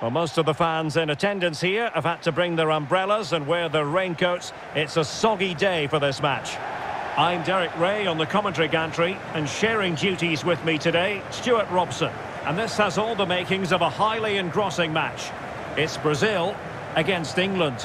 Well, most of the fans in attendance here have had to bring their umbrellas and wear their raincoats. It's a soggy day for this match. I'm Derek Ray on the commentary gantry, and sharing duties with me today, Stuart Robson. And this has all the makings of a highly engrossing match. It's Brazil against England.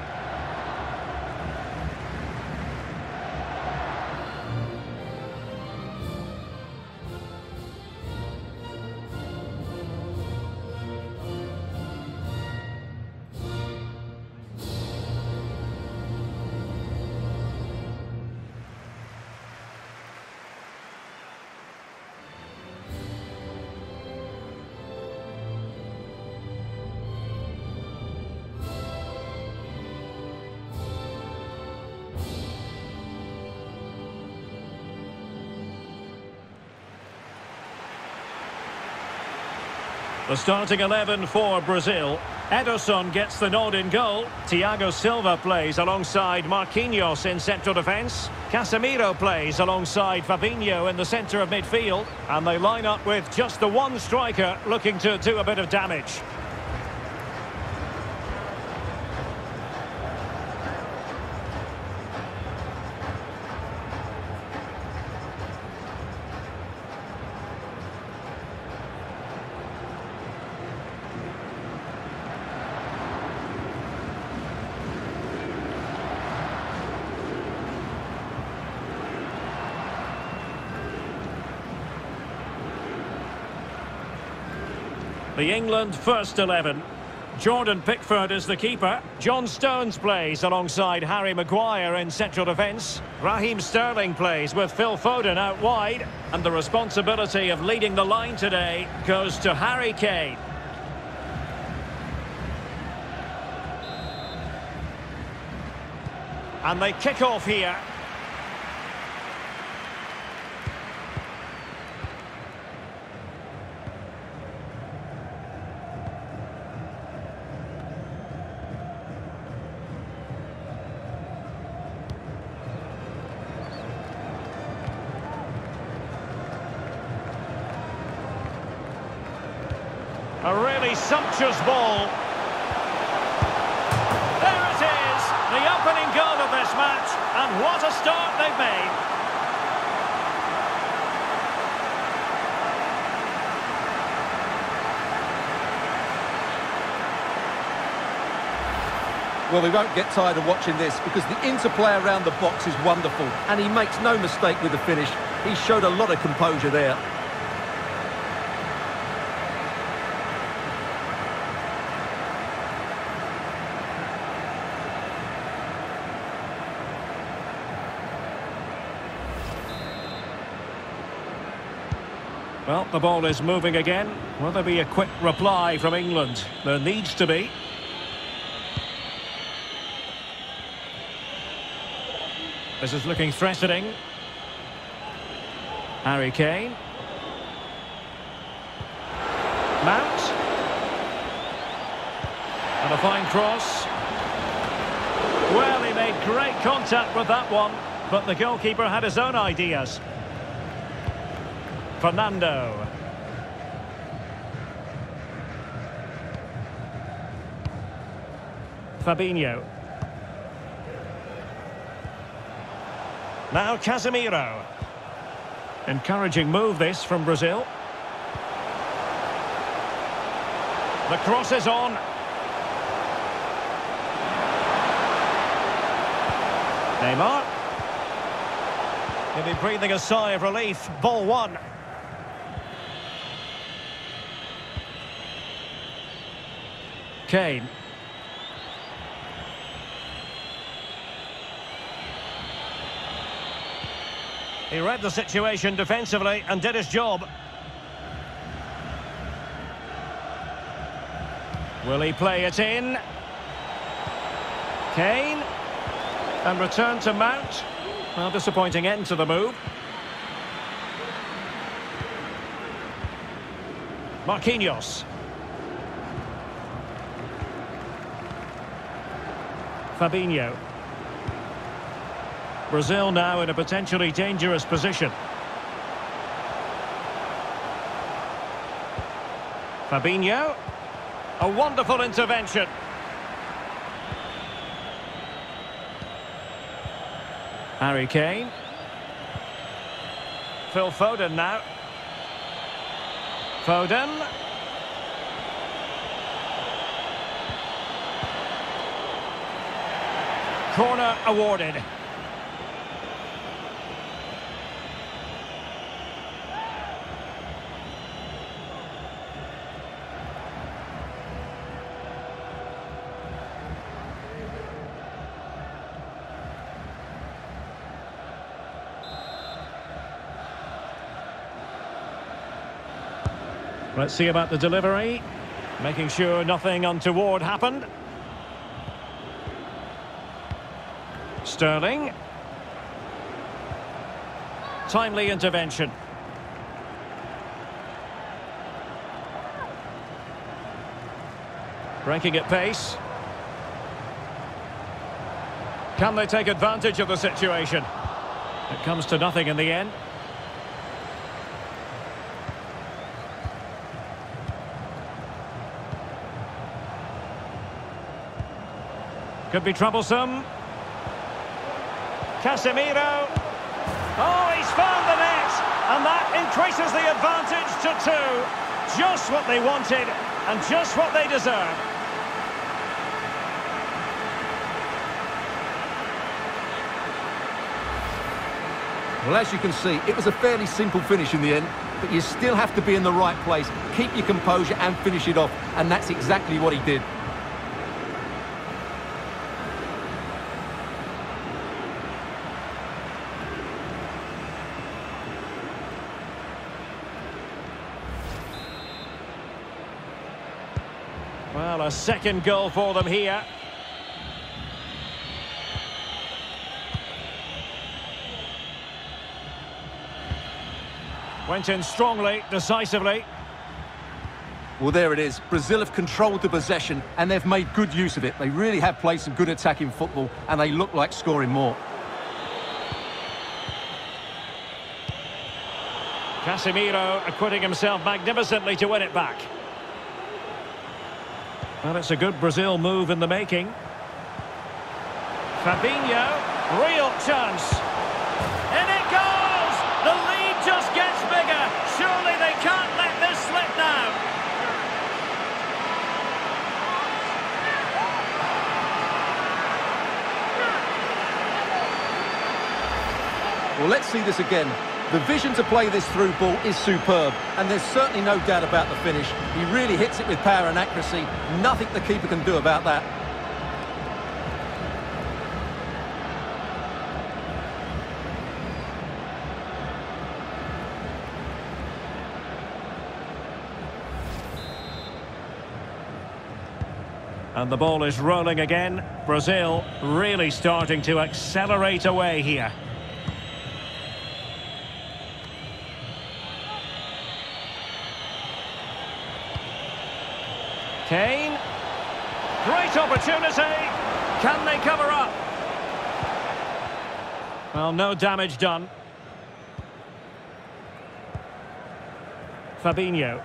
The starting 11 for Brazil. Ederson gets the nod in goal. Thiago Silva plays alongside Marquinhos in central defence. Casemiro plays alongside Fabinho in the centre of midfield. And they line up with just the one striker looking to do a bit of damage. The England first 11. Jordan Pickford is the keeper. John Stones plays alongside Harry Maguire in central defence. Raheem Sterling plays with Phil Foden out wide. And the responsibility of leading the line today goes to Harry Kane. And they kick off here. A really sumptuous ball. There it is, the opening goal of this match, and what a start they've made. Well, we won't get tired of watching this because the interplay around the box is wonderful, and he makes no mistake with the finish. He showed a lot of composure there. Well, the ball is moving again. Will there be a quick reply from England? There needs to be. This is looking threatening. Harry Kane. Mount. And a fine cross. Well, he made great contact with that one, but the goalkeeper had his own ideas. Fernando. Fabinho. Now Casemiro. Encouraging move this from Brazil. The cross is on. Neymar. He'll be breathing a sigh of relief. Ball one. Kane. He read the situation defensively and did his job. Will he play it in? Kane. And return to Mount. Well, disappointing end to the move. Marquinhos. Fabinho. Brazil now in a potentially dangerous position. Fabinho. A wonderful intervention. Harry Kane. Phil Foden now. Foden. Corner awarded. Let's see about the delivery, making sure nothing untoward happened. Sterling. Timely intervention. Breaking at pace. Can they take advantage of the situation? It comes to nothing in the end. Could be troublesome. Casemiro. Oh, he's found the net, and that increases the advantage to 2. Just what they wanted, and just what they deserve. Well, as you can see, it was a fairly simple finish in the end, but you still have to be in the right place, keep your composure and finish it off, and that's exactly what he did. Well, a second goal for them here. Went in strongly, decisively. Well, there it is. Brazil have controlled the possession, and they've made good use of it. They really have played some good attacking football, and they look like scoring more. Casemiro acquitting himself magnificently to win it back. Well, it's a good Brazil move in the making. Fabinho, real chance. And it goes! The lead just gets bigger. Surely they can't let this slip now. Well, let's see this again. The vision to play this through ball is superb, and there's certainly no doubt about the finish. He really hits it with power and accuracy. Nothing the keeper can do about that. And the ball is rolling again. Brazil really starting to accelerate away here. Kane, great opportunity, can they cover up? Well, no damage done. Fabinho.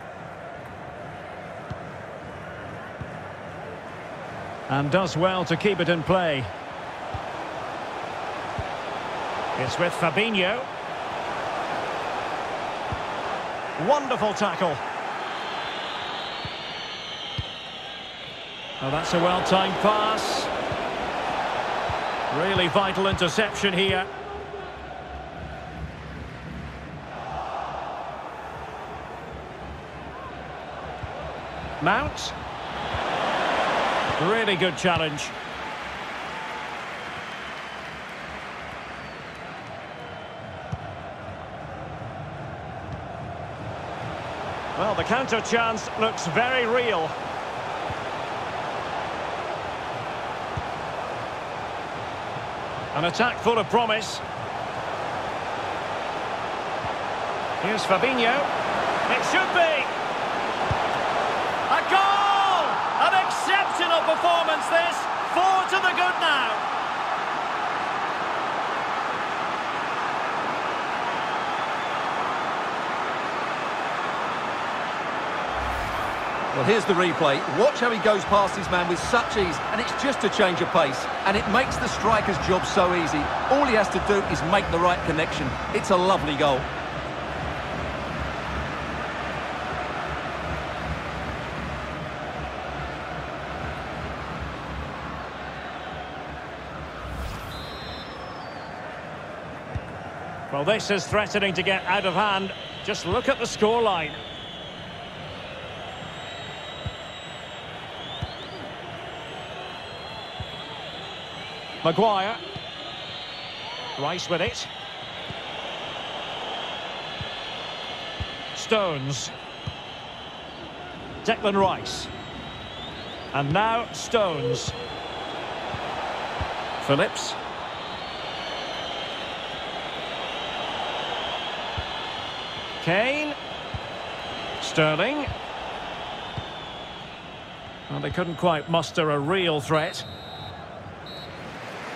And does well to keep it in play. It's with Fabinho. Wonderful tackle. Oh, that's a well-timed pass. Really vital interception here. Mount. Really good challenge. Well, the counter chance looks very real. An attack full of promise. Here's Fabinho. It should be. A goal! An exceptional performance, this. 4 to the good now. Well, here's the replay. Watch how he goes past his man with such ease, and it's just a change of pace, and it makes the striker's job so easy. All he has to do is make the right connection. It's a lovely goal. Well, this is threatening to get out of hand. Just look at the scoreline. Maguire. Rice with it. Stones. Declan Rice. And now Stones. Phillips. Kane. Sterling. Well, they couldn't quite muster a real threat.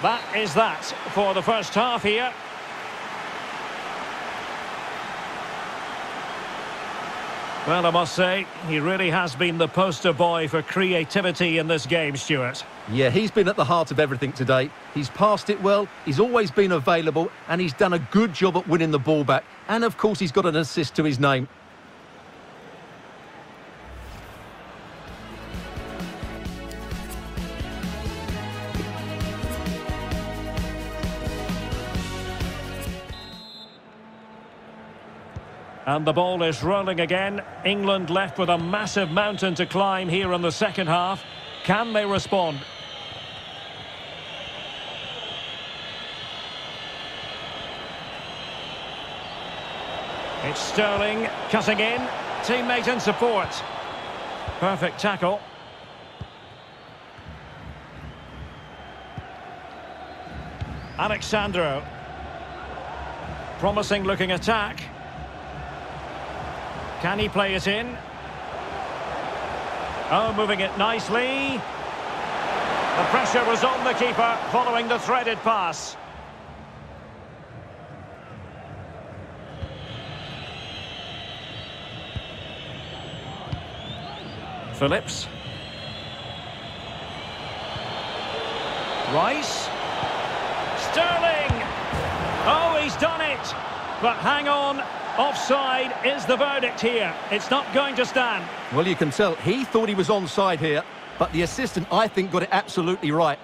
That is that for the first half here. Well, I must say, he really has been the poster boy for creativity in this game, Stuart. Yeah, he's been at the heart of everything today. He's passed it well, he's always been available, and he's done a good job at winning the ball back. And, of course, he's got an assist to his name. And the ball is rolling again. England left with a massive mountain to climb here in the second half. Can they respond? It's Sterling cutting in. Teammate in support. Perfect tackle. Alexandro. Promising looking attack. Can he play it in? Oh, moving it nicely. The pressure was on the keeper following the threaded pass. Phillips. Rice. Sterling! Oh, he's done it! But hang on. Offside is the verdict here. It's not going to stand. Well, you can tell he thought he was onside here, but the assistant, I think, got it absolutely right.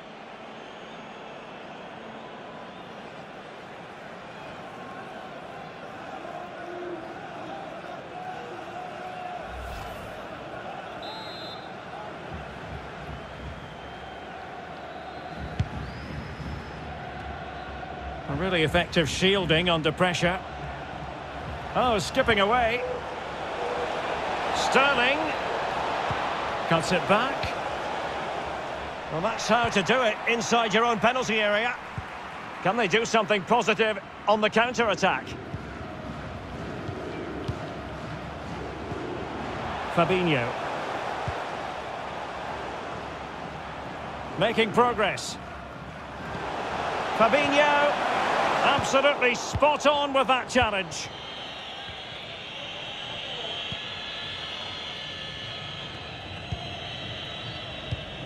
A really effective shielding under pressure. Oh, skipping away. Sterling. Cuts it back. Well, that's how to do it inside your own penalty area. Can they do something positive on the counter-attack? Fabinho. Making progress. Fabinho. Absolutely spot on with that challenge.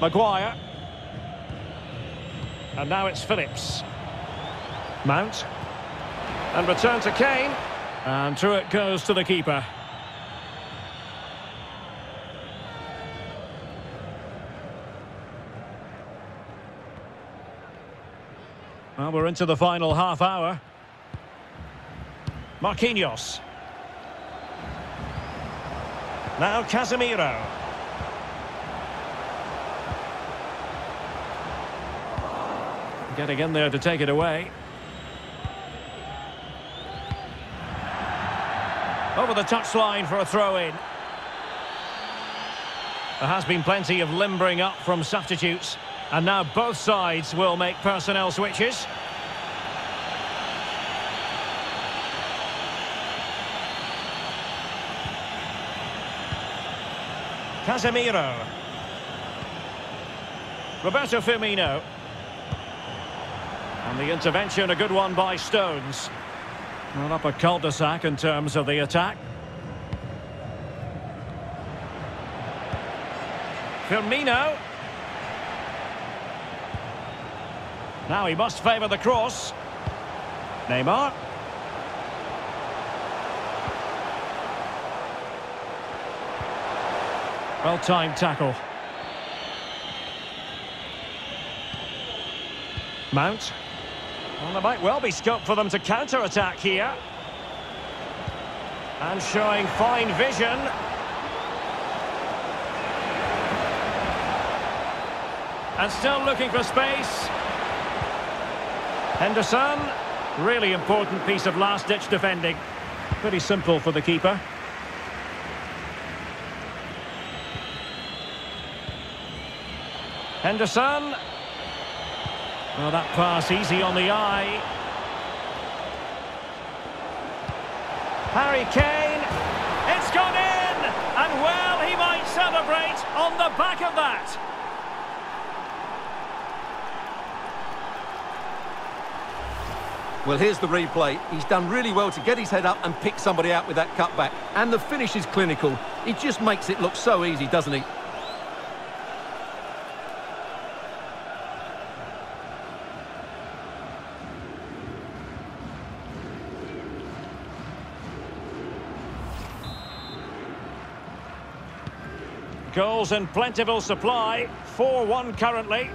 Maguire. And now it's Phillips. Mount. And return to Kane. And through it goes to the keeper. Well, we're into the final half hour. Marquinhos. Now Casemiro. Getting in there to take it away. Over the touchline for a throw-in. There has been plenty of limbering up from substitutes, and now both sides will make personnel switches. Casemiro. Roberto Firmino. And the intervention, a good one by Stones. Not up a cul-de-sac in terms of the attack. Firmino. Now he must favour the cross. Neymar. Well-timed tackle. Mount. Well, there might well be scope for them to counter-attack here. And showing fine vision. And still looking for space. Henderson. Really important piece of last-ditch defending. Pretty simple for the keeper. Henderson. Well, that pass easy on the eye. Harry Kane. It's gone in! And well, he might celebrate on the back of that. Well, here's the replay. He's done really well to get his head up and pick somebody out with that cutback. And the finish is clinical. He just makes it look so easy, doesn't he? Goals in plentiful supply, 4-1 currently.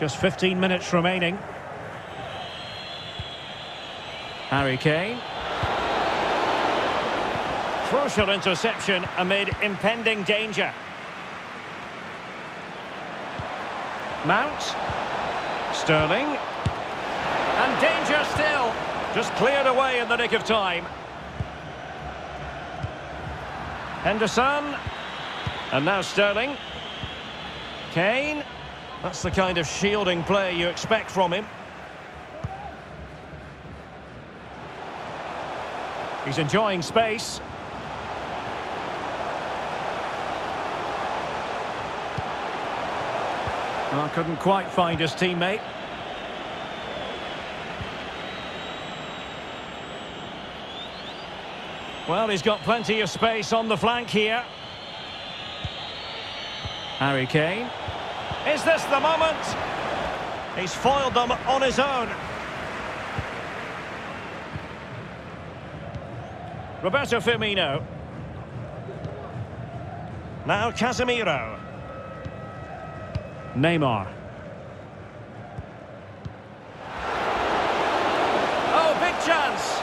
Just 15 minutes remaining. Harry Kane. Crucial interception amid impending danger. Mount. Sterling. And danger still. Just cleared away in the nick of time. Henderson. And now Sterling. Kane. That's the kind of shielding play you expect from him. He's enjoying space. Oh, couldn't quite find his teammate. Well, he's got plenty of space on the flank here. Harry Kane. Is this the moment? He's foiled them on his own. Roberto Firmino. Now Casemiro. Neymar. Oh, big chance.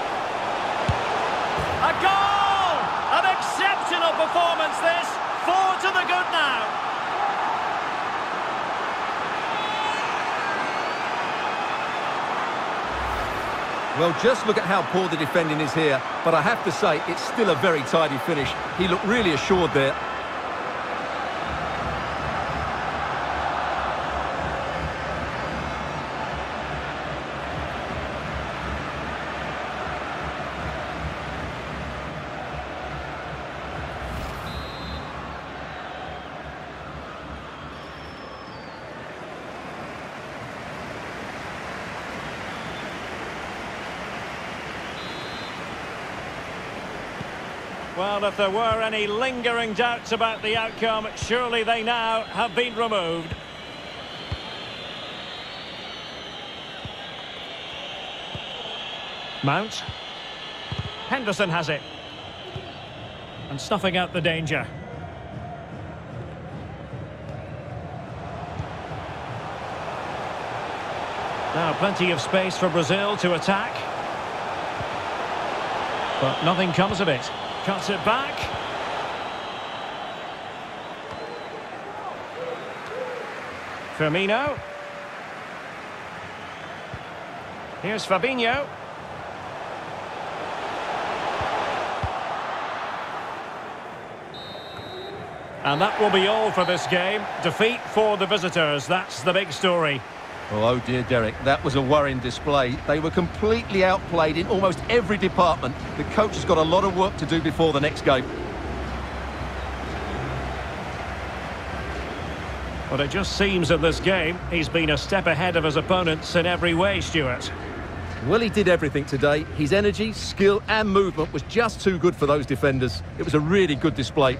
A goal! An exceptional performance this. 4 to the good now. Well, just look at how poor the defending is here. But I have to say, it's still a very tidy finish. He looked really assured there. Well, if there were any lingering doubts about the outcome, surely they now have been removed. Mount. Henderson has it. And snuffing out the danger. Now plenty of space for Brazil to attack. But nothing comes of it. Cuts it back. Firmino. Here's Fabinho. And that will be all for this game. Defeat for the visitors, that's the big story. Oh dear, Derek, that was a worrying display. They were completely outplayed in almost every department. The coach has got a lot of work to do before the next game. But it just seems in this game, he's been a step ahead of his opponents in every way, Stuart. Well, he did everything today. His energy, skill and movement was just too good for those defenders. It was a really good display.